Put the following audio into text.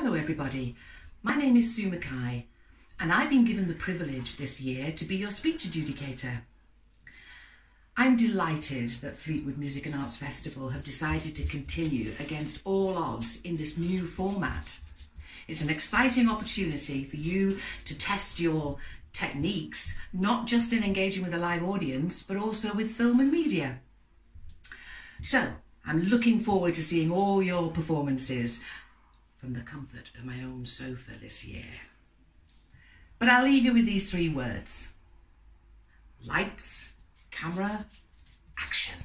Hello everybody, my name is Sue Mackay and I've been given the privilege this year to be your speech adjudicator. I'm delighted that Fleetwood Music and Arts Festival have decided to continue against all odds in this new format. It's an exciting opportunity for you to test your techniques, not just in engaging with a live audience, but also with film and media. So, I'm looking forward to seeing all your performances from the comfort of my own sofa this year. But I'll leave you with these three words: lights, camera, action.